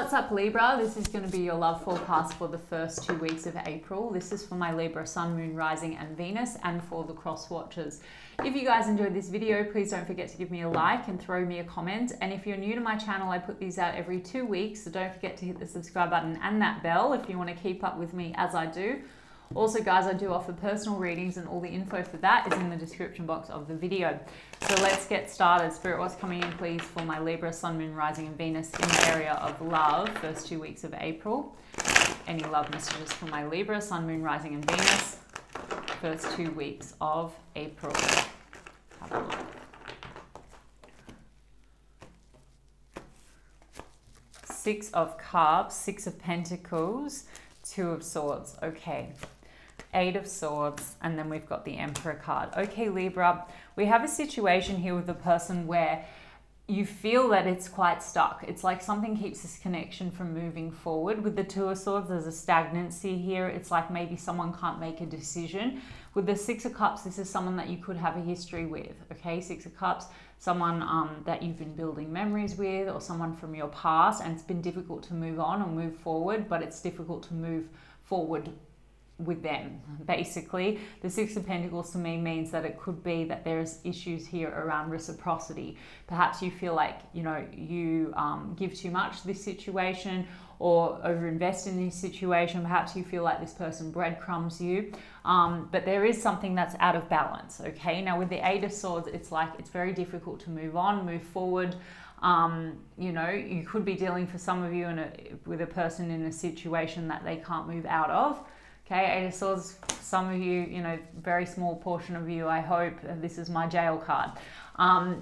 What's up, Libra? This is going to be your love forecast for the first 2 weeks of April. This is for my Libra Sun, Moon, Rising and Venus, and for the cross watchers. If you guys enjoyed this video, please don't forget to give me a like and throw me a comment. And if you're new to my channel, I put these out every 2 weeks, so don't forget to hit the subscribe button and that bell if you want to keep up with me as I do. Also, guys, I do offer personal readings, and all the info for that is in the description box of the video. So let's get started. Spirit, what's coming in, please, for my Libra, Sun, Moon, Rising and Venus in the area of love, first 2 weeks of April. Any love messages for my Libra, Sun, Moon, Rising and Venus, first 2 weeks of April. Have a look. Six of Cups, Six of Pentacles, Two of Swords. Okay. Eight of Swords, and then we've got the Emperor card. Okay, Libra, we have a situation here with a person where you feel that it's quite stuck. It's like something keeps this connection from moving forward. With the Two of Swords, there's a stagnancy here. It's like maybe someone can't make a decision. With the Six of Cups, this is someone that you could have a history with, okay? Six of Cups, someone that you've been building memories with, or someone from your past, and it's been difficult to move on or move forward, but it's difficult to move forward with them. Basically, the Six of Pentacles to me means that it could be that there's issues here around reciprocity. Perhaps you feel like, you know, you give too much to this situation, or overinvest in this situation. Perhaps you feel like this person breadcrumbs you, but there is something that's out of balance, okay? Now, with the Eight of Swords, it's like it's very difficult to move on, move forward. You know, you could be dealing, for some of you, with a person in a situation that they can't move out of. Okay, Eight of Swords, some of you, you know, very small portion of you, I hope, this is my jail card.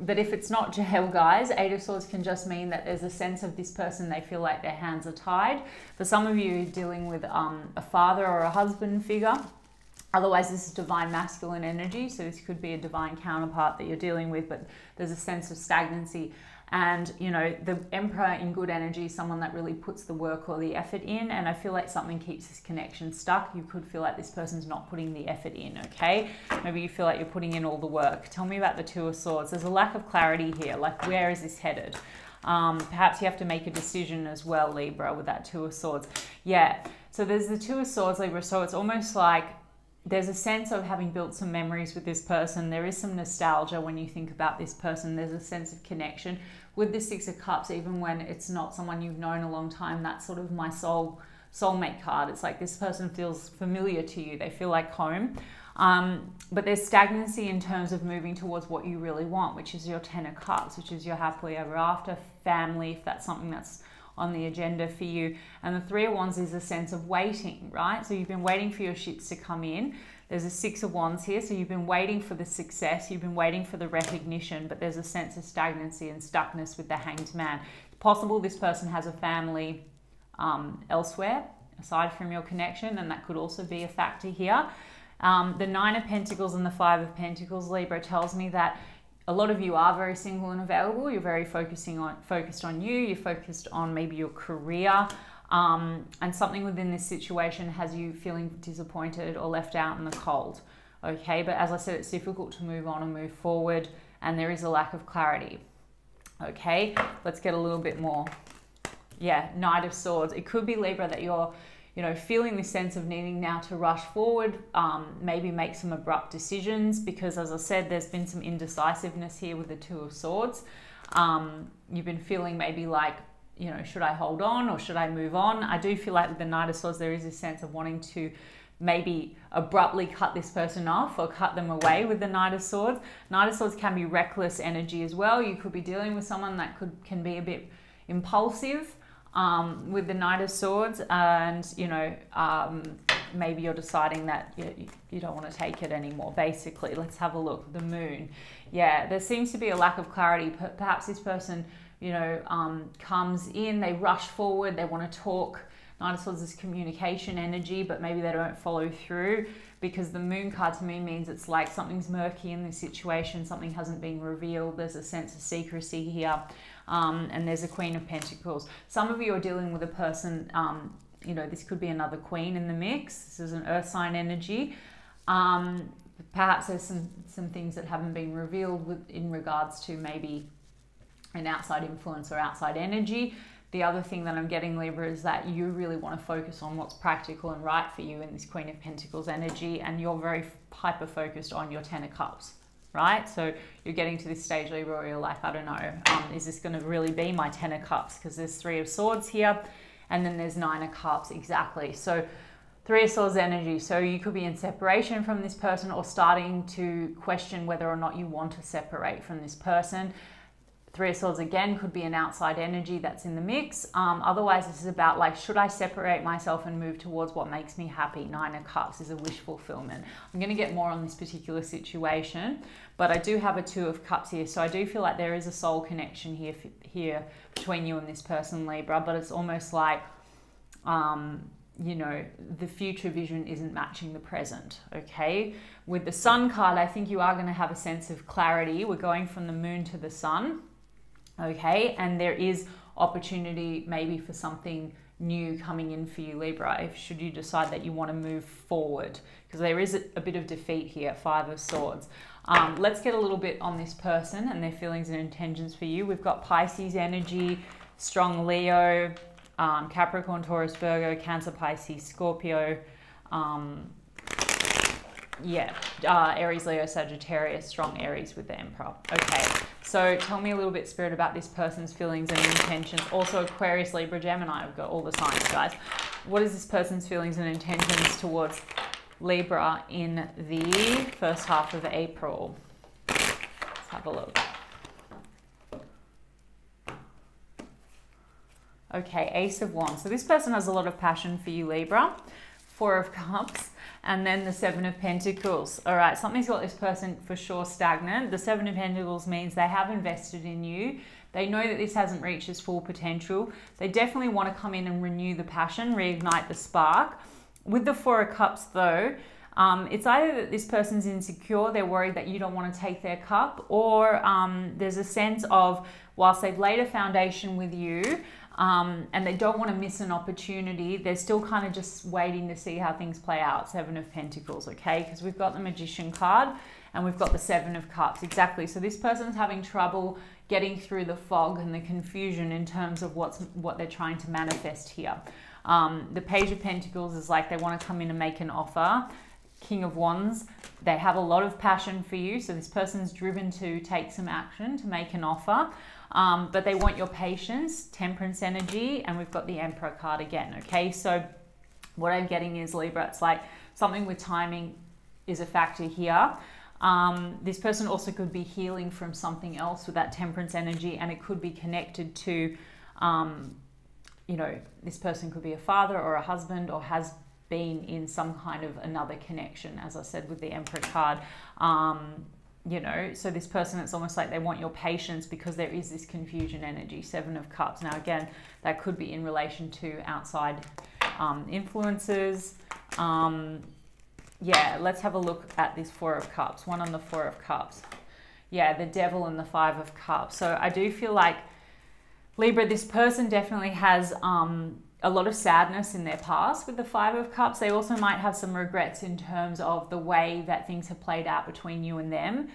But if it's not jail, guys, Eight of Swords can just mean that there's a sense of this person, they feel like their hands are tied. For some of you dealing with a father or a husband figure. Otherwise, this is divine masculine energy, so this could be a divine counterpart that you're dealing with, but there's a sense of stagnancy. And, you know, the Emperor in good energy is someone that really puts the work or the effort in, and I feel like something keeps this connection stuck. You could feel like this person's not putting the effort in, okay? Maybe you feel like you're putting in all the work. Tell me about the Two of Swords. There's a lack of clarity here. Like, where is this headed? Perhaps you have to make a decision as well, Libra, with that Two of Swords. Yeah, so there's the Two of Swords, Libra, so it's almost like there's a sense of having built some memories with this person. There is some nostalgia when you think about this person. There's a sense of connection. With the Six of Cups, even when it's not someone you've known a long time, that's sort of my soulmate card. It's like this person feels familiar to you. They feel like home. But there's stagnancy in terms of moving towards what you really want, which is your Ten of Cups, which is your happily ever after, family, if that's something that's on the agenda for you. And the Three of Wands is a sense of waiting, right? So you've been waiting for your ships to come in. There's a Six of Wands here, so you've been waiting for the success, you've been waiting for the recognition, but there's a sense of stagnancy and stuckness with the Hanged Man. It's possible this person has a family elsewhere aside from your connection, and that could also be a factor here. The Nine of Pentacles and the Five of Pentacles, Libra, tells me that a lot of you are very single and available. You're very focused on you. You're focused on maybe your career, and something within this situation has you feeling disappointed or left out in the cold. Okay, but as I said, it's difficult to move on and move forward, and there is a lack of clarity. Okay, let's get a little bit more. Yeah, Knight of Swords. It could be, Libra, that you're, you know, feeling this sense of needing now to rush forward, maybe make some abrupt decisions, because as I said, there's been some indecisiveness here with the Two of Swords. You've been feeling maybe like, you know, should I hold on or should I move on? I do feel like with the Knight of Swords, there is this sense of wanting to maybe abruptly cut this person off or cut them away with the Knight of Swords. Knight of Swords can be reckless energy as well. You could be dealing with someone that can be a bit impulsive. With the Knight of Swords, and, you know, maybe you're deciding that you don't want to take it anymore, basically. Let's have a look. The Moon. Yeah, there seems to be a lack of clarity. Perhaps this person, you know, comes in, they rush forward, they want to talk. Knight of Swords is communication energy, but maybe they don't follow through, because the Moon card to me means it's like something's murky in this situation, something hasn't been revealed, there's a sense of secrecy here, and there's a Queen of Pentacles. Some of you are dealing with a person, you know, this could be another queen in the mix. This is an earth sign energy. Perhaps there's some things that haven't been revealed in regards to maybe an outside influence or outside energy. The other thing that I'm getting, Libra, is that you really want to focus on what's practical and right for you in this Queen of Pentacles energy, and you're very hyper-focused on your Ten of Cups, right? So you're getting to this stage, Libra, where you're like, I don't know, is this going to really be my Ten of Cups? Because there's Three of Swords here, and then there's Nine of Cups, exactly. So Three of Swords energy. So you could be in separation from this person, or starting to question whether or not you want to separate from this person. Three of Swords again could be an outside energy that's in the mix. Otherwise, this is about like, should I separate myself and move towards what makes me happy? Nine of Cups is a wish fulfillment. I'm going to get more on this particular situation, but I do have a Two of Cups here. So I do feel like there is a soul connection here between you and this person, Libra, but it's almost like, you know, the future vision isn't matching the present, okay? With the Sun card, I think you are going to have a sense of clarity. We're going from the Moon to the Sun. Okay, and there is opportunity maybe for something new coming in for you, Libra, if should you decide that you want to move forward, because there is a bit of defeat here, Five of Swords. Let's get a little bit on this person and their feelings and intentions for you. We've got Pisces energy, strong Leo, Capricorn, Taurus, Virgo, Cancer, Pisces, Scorpio, Aries, Leo, Sagittarius, strong Aries with the Emperor. Okay, so tell me a little bit, Spirit, about this person's feelings and intentions. Also Aquarius, Libra, Gemini, we've got all the signs, guys. What is this person's feelings and intentions towards Libra in the first half of April? Let's have a look. Okay, Ace of Wands. So this person has a lot of passion for you, Libra. Four of Cups, and then the Seven of Pentacles. All right, something's got this person for sure stagnant. The Seven of Pentacles means they have invested in you. They know that this hasn't reached its full potential. They definitely want to come in and renew the passion, reignite the spark. With the Four of Cups, though, it's either that this person's insecure, they're worried that you don't want to take their cup, or there's a sense of, whilst they've laid a foundation with you, and they don't want to miss an opportunity, they're still kind of just waiting to see how things play out. Seven of Pentacles, okay? Because we've got the Magician card and we've got the Seven of Cups, exactly. So this person's having trouble getting through the fog and the confusion in terms of what they're trying to manifest here. The Page of Pentacles is like they want to come in and make an offer. King of Wands, they have a lot of passion for you, so this person's driven to take some action, to make an offer, but they want your patience, Temperance energy, and we've got the Emperor card again, okay? So what I'm getting is, Libra, it's like something with timing is a factor here. This person also could be healing from something else with that Temperance energy, and it could be connected to, you know, this person could be a father or a husband, or has been in some kind of another connection, as I said, with the Emperor card. You know, so this person, it's almost like they want your patience because there is this confusion energy, Seven of Cups. Now, again, that could be in relation to outside influences. Yeah, let's have a look at this Four of Cups, one on the Four of Cups. Yeah, the Devil and the Five of Cups. So I do feel like, Libra, this person definitely has a lot of sadness in their past with the Five of Cups. They also might have some regrets in terms of the way that things have played out between you and them,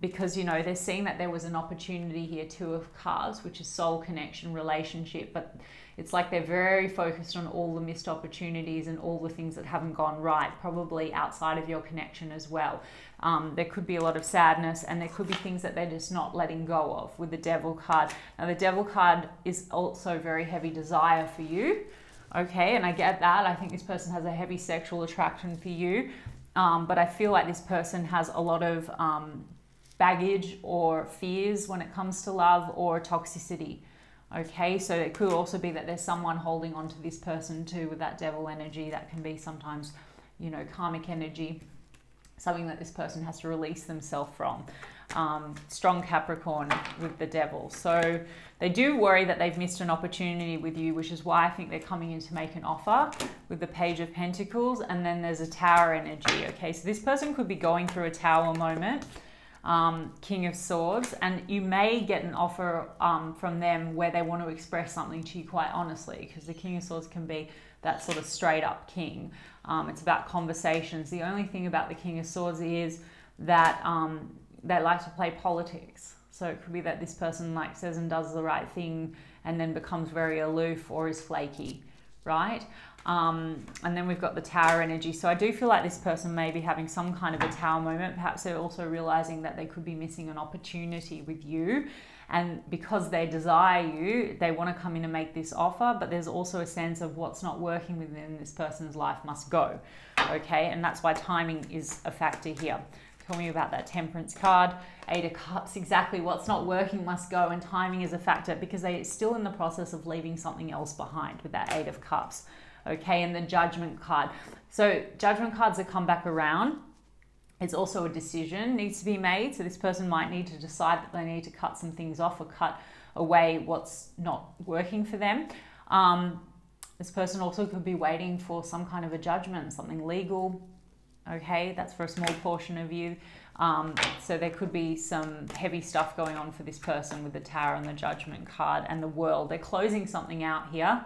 because, you know, they're seeing that there was an opportunity here, Two of Cups, which is soul connection, relationship, but it's like they're very focused on all the missed opportunities and all the things that haven't gone right, probably outside of your connection as well. There could be a lot of sadness, and there could be things that they're just not letting go of with the Devil card. Now, the Devil card is also very heavy desire for you, okay? And I get that. I think this person has a heavy sexual attraction for you. But I feel like this person has a lot of baggage or fears when it comes to love or toxicity, okay? So it could also be that there's someone holding on to this person too with that Devil energy. That can be sometimes, you know, karmic energy, something that this person has to release themselves from. Strong Capricorn with the Devil. So they do worry that they've missed an opportunity with you, which is why I think they're coming in to make an offer with the Page of Pentacles. And then there's a Tower energy. Okay, so this person could be going through a Tower moment, King of Swords, and you may get an offer from them where they want to express something to you quite honestly, because the King of Swords can be that sort of straight up king. It's about conversations. The only thing about the King of Swords is that they like to play politics, So it could be that this person like says and does the right thing and then becomes very aloof or is flaky, right? And then we've got the Tower energy. So I do feel like this person may be having some kind of a Tower moment. Perhaps they're also realizing that they could be missing an opportunity with you. And because they desire you, they want to come in and make this offer. But there's also a sense of what's not working within this person's life must go. Okay, and that's why timing is a factor here. Tell me about that Temperance card. Eight of Cups, exactly. What's not working must go, and timing is a factor because they're still in the process of leaving something else behind with that Eight of Cups. Okay, and the Judgment card. So Judgment cards that come back around. It's also a decision needs to be made. So this person might need to decide that they need to cut some things off or cut away what's not working for them. This person also could be waiting for some kind of a judgment, something legal. Okay, that's for a small portion of you. So there could be some heavy stuff going on for this person with the Tower and the Judgment card and the World. They're closing something out here.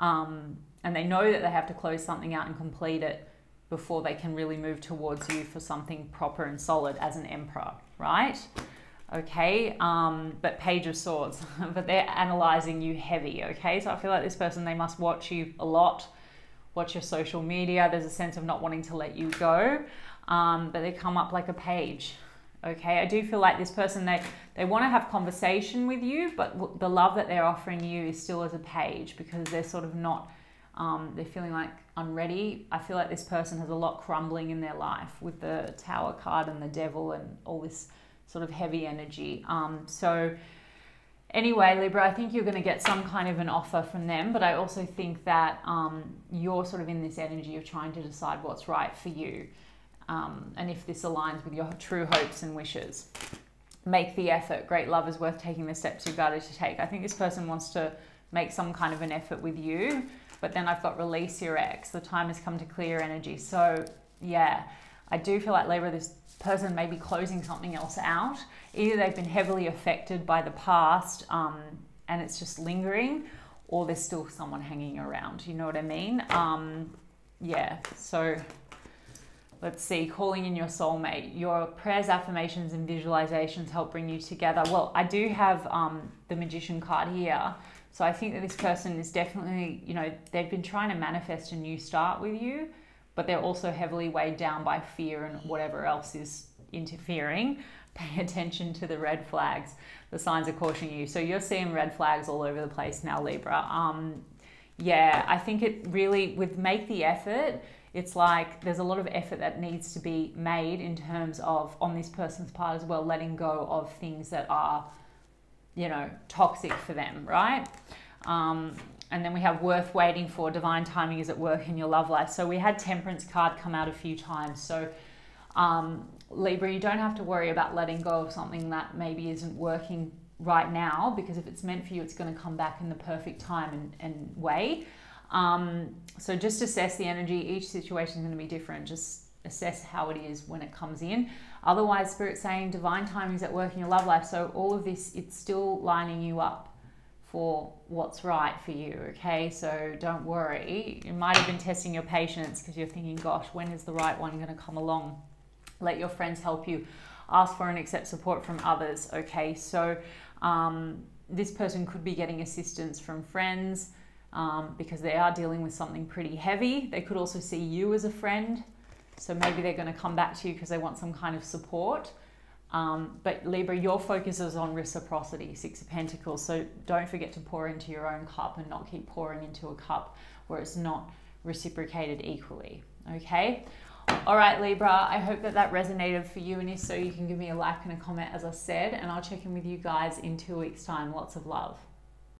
And they know that they have to close something out and complete it before they can really move towards you for something proper and solid as an Emperor, right? Okay, but Page of Swords, but they're analyzing you heavy, okay? So I feel like this person, they must watch you a lot, watch your social media. There's a sense of not wanting to let you go, but they come up like a page. Okay, I do feel like this person, they want to have conversation with you, but the love that they're offering you is still as a page because they're sort of not, they're feeling like unready. I feel like this person has a lot crumbling in their life with the Tower card and the Devil and all this sort of heavy energy. So anyway, Libra, I think you're going to get some kind of an offer from them, but I also think that you're sort of in this energy of trying to decide what's right for you. And if this aligns with your true hopes and wishes. Make the effort. Great love is worth taking the steps you've guided to take. I think this person wants to make some kind of an effort with you, but then I've got release your ex. The time has come to clear energy. So yeah, I do feel like Libra, this person may be closing something else out. Either they've been heavily affected by the past and it's just lingering, or there's still someone hanging around. You know what I mean? Yeah, so... Let's see, calling in your soulmate. Your prayers, affirmations, and visualizations help bring you together. Well, I do have the Magician card here. So I think that this person is definitely, you know, they've been trying to manifest a new start with you, but they're also heavily weighed down by fear and whatever else is interfering. Pay attention to the red flags. The signs are cautioning you. So you're seeing red flags all over the place now, Libra. Yeah, I think it really, with make the effort, it's like there's a lot of effort that needs to be made in terms of, on this person's part as well, letting go of things that are, you know, toxic for them, right? And then we have worth waiting for. Divine timing is at work in your love life. So we had Temperance card come out a few times. So Libra, you don't have to worry about letting go of something that maybe isn't working right now, because if it's meant for you, it's going to come back in the perfect time and way. So just assess the energy. Each situation is going to be different. Just assess how it is when it comes in. Otherwise, Spirit's saying divine timing is at work in your love life. So all of this, it's still lining you up for what's right for you. Okay, so don't worry. You might have been testing your patience because you're thinking, gosh, when is the right one going to come along? Let your friends help you. Ask for and accept support from others. Okay, so this person could be getting assistance from friends. Because they are dealing with something pretty heavy. They could also see you as a friend. So maybe they're going to come back to you because they want some kind of support. But Libra, your focus is on reciprocity, Six of Pentacles. So don't forget to pour into your own cup and not keep pouring into a cup where it's not reciprocated equally. Okay? All right, Libra, I hope that that resonated for you. And if so, you can give me a like and a comment, as I said. And I'll check in with you guys in 2 weeks' time. Lots of love.